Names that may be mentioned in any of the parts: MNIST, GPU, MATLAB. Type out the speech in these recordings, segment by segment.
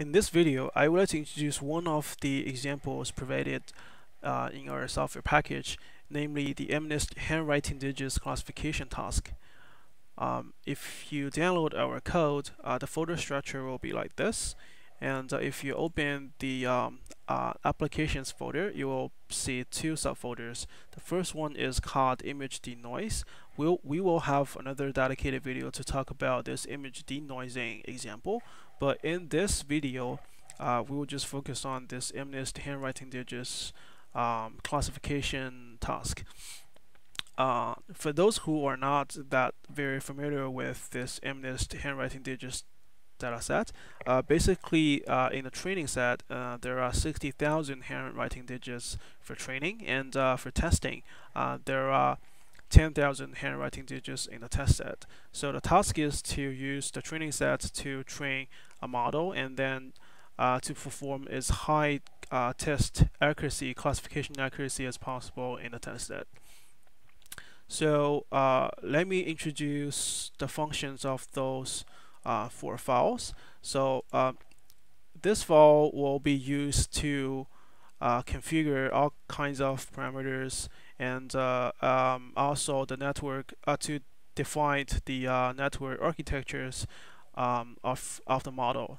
In this video, I would like to introduce one of the examples provided in our software package, namely the MNIST handwriting digits classification task. If you download our code, the folder structure will be like this, and if you open the applications folder, you will see two subfolders. The first one is called image denoise. We will have another dedicated video to talk about this image denoising example, but in this video we will just focus on this MNIST handwriting digits classification task. For those who are not that very familiar with this MNIST handwriting digits data set, basically in the training set there are 60,000 handwriting digits for training, and for testing there are 10,000 handwriting digits in the test set. So the task is to use the training set to train a model, and then to perform as high test accuracy, classification accuracy as possible in the test set. So let me introduce the functions of those four files. So this file will be used to configure all kinds of parameters, and also the network to define the network architectures of the model.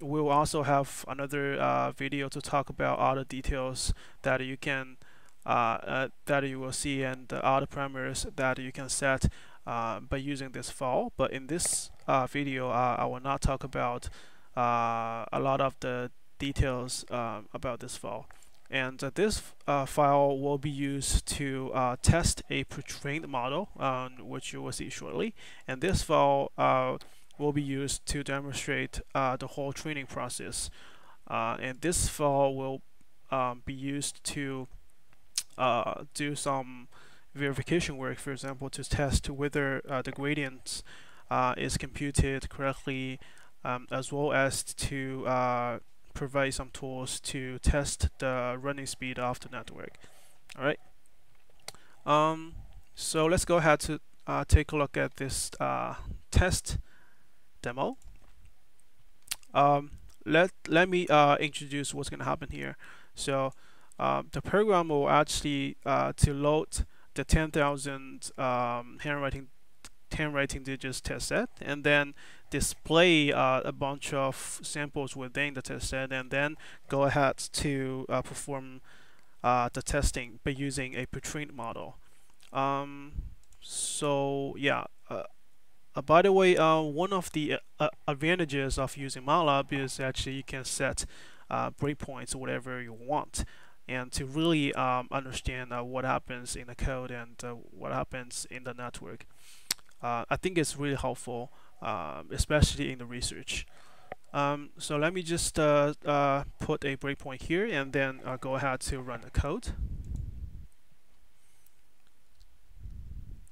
We'll also have another video to talk about all the details that you can that you will see, and all the parameters that you can set by using this file. But in this video, I will not talk about a lot of the details about this file. And this file will be used to test a pre-trained model, which you will see shortly. And this file will be used to demonstrate the whole training process. And this file will be used to do some verification work, for example, to test whether the gradient is computed correctly, as well as to provide some tools to test the running speed of the network. All right. So let's go ahead to take a look at this test demo. Let me introduce what's going to happen here. So the program will actually to load the 10,000 handwriting digits test set, and then display a bunch of samples within the test set, and then go ahead to perform the testing by using a pre-trained model. So yeah, by the way, one of the advantages of using MATLAB is actually you can set breakpoints or whatever you want, and to really understand what happens in the code and what happens in the network. I think it's really helpful, especially in the research. So let me just put a breakpoint here, and then go ahead to run the code.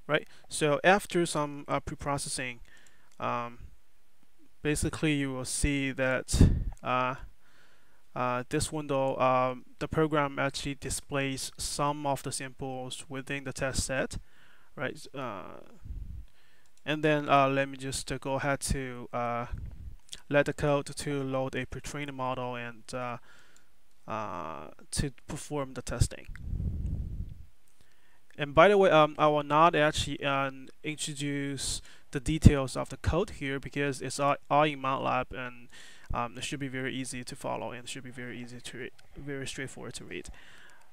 Right, so after some pre-processing, basically you will see that this window, the program actually displays some of the samples within the test set, right? And then let me just go ahead to let the code to load a pre-trained model and to perform the testing. And by the way, I will not actually introduce the details of the code here, because it's all in MATLAB, and it should be very easy to follow, and it should be very easy to read, very straightforward to read.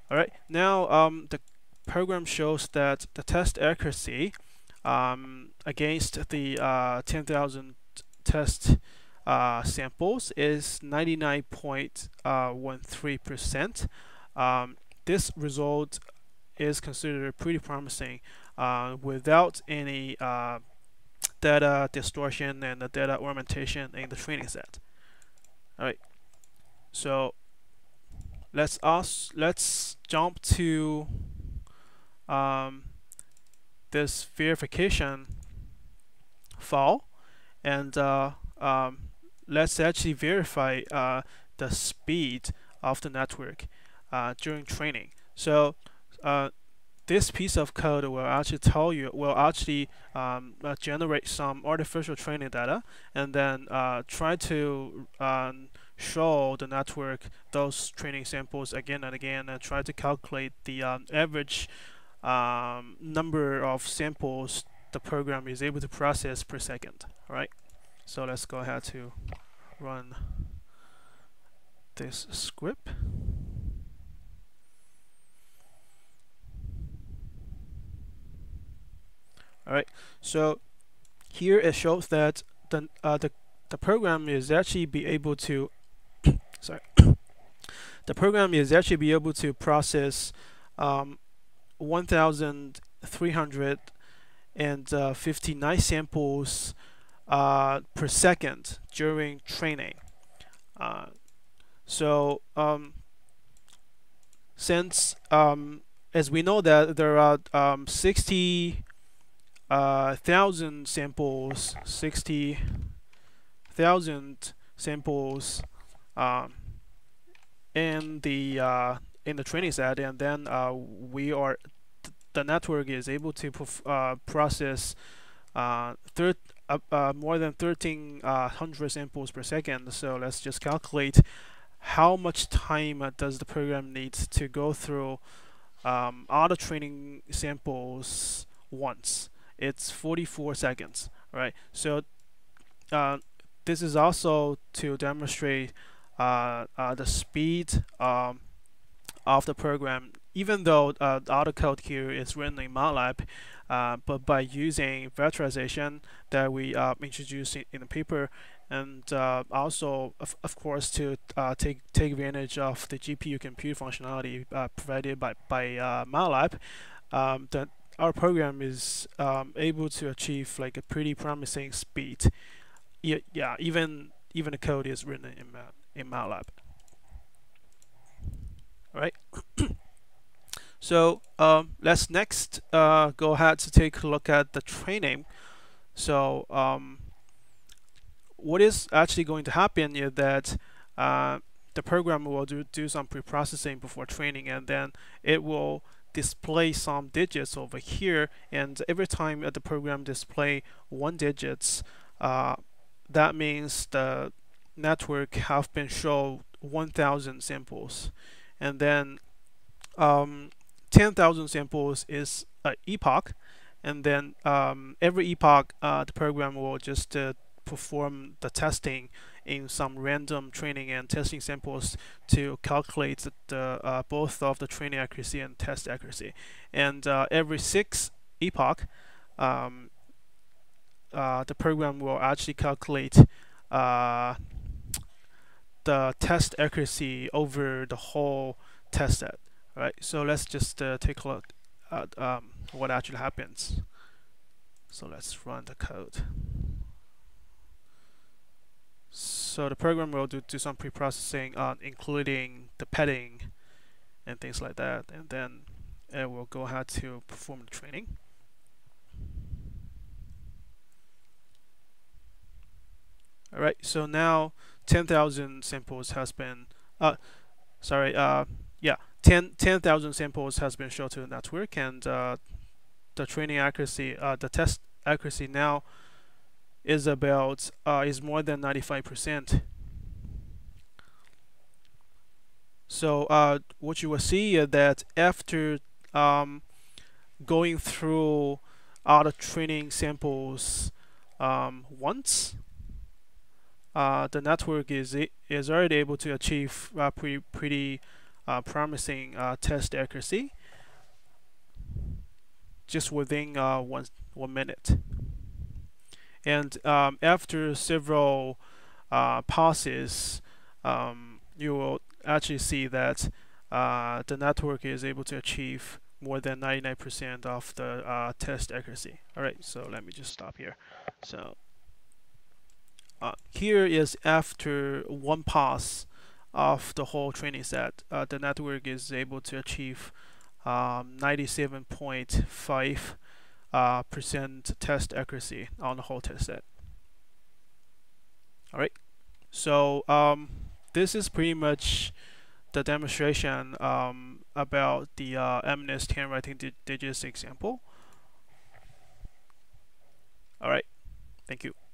All right, now the program shows that the test accuracy against the 10,000 test samples is 99.13%. This result is considered pretty promising, without any data distortion and the data ornamentation in the training set. All right, so let's jump to this verification file, and let's actually verify the speed of the network during training. So this piece of code will actually tell you, will actually generate some artificial training data, and then try to show the network those training samples again and again, and try to calculate the average number of samples the program is able to process per second. All right, so let's go ahead to run this script. All right, so here it shows that the program is actually be able to sorry, the program is actually be able to process 1,359 samples per second during training. Since as we know that there are 60,000 samples in the training set, and then the network is able to process more than 1,300 samples per second. So let's just calculate how much time does the program need to go through all the training samples once. It's 44 seconds, right? So this is also to demonstrate the speed of the program. Even though the autocode here is written in MATLAB, but by using vectorization that we introduced in the paper, and also of course to take advantage of the GPU compute functionality provided by MATLAB, that our program is able to achieve like a pretty promising speed. Yeah, even the code is written in MATLAB. All right. So let's next go ahead to take a look at the training. So what is actually going to happen is that the program will do some pre-processing before training, and then it will display some digits over here. And every time that the program displays one digit, that means the network have been shown 1,000 samples, and then 10,000 samples is an epoch, and then every epoch the program will just perform the testing in some random training and testing samples to calculate the, both of the training accuracy and test accuracy. And every 6 epoch the program will actually calculate the test accuracy over the whole test set. Right, so let's just take a look at what actually happens. So let's run the code. So the program will do some pre-processing, including the padding and things like that, and then it will go ahead to perform the training. All right, so now 10,000 samples has been, 10,000 samples has been shown to the network, and the training accuracy, the test accuracy now is about is more than 95%. So what you will see is that after going through all the training samples once, the network is already able to achieve pretty promising test accuracy just within 1 minute. And after several passes, you will actually see that the network is able to achieve more than 99% of the test accuracy. All right, so let me just stop here. So here is after one pass of the whole training set, the network is able to achieve 97.5% test accuracy on the whole test set. All right, so this is pretty much the demonstration about the MNIST handwriting digits example. All right, thank you.